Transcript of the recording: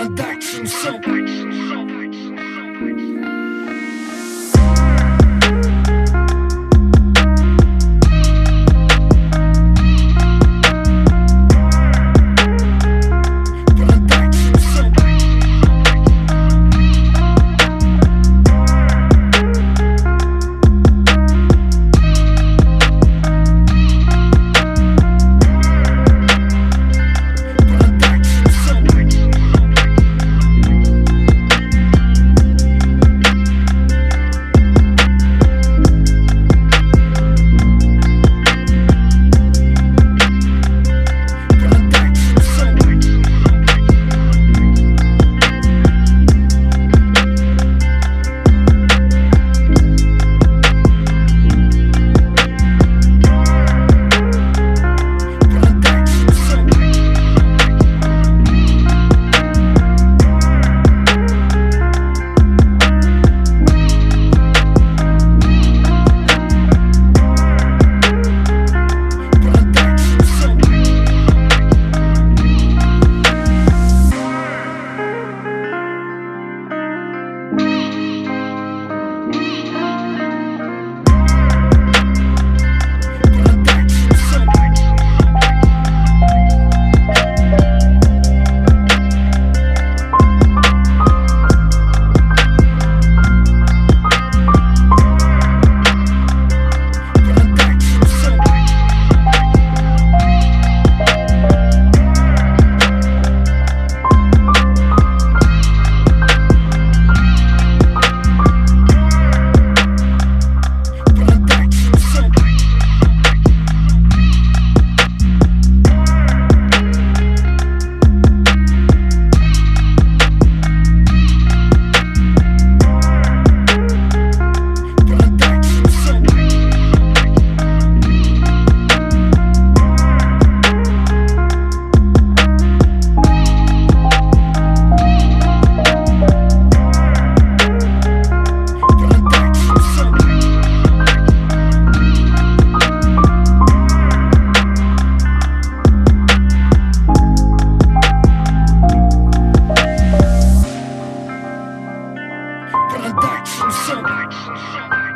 Redaction Soap. Redaction Soap.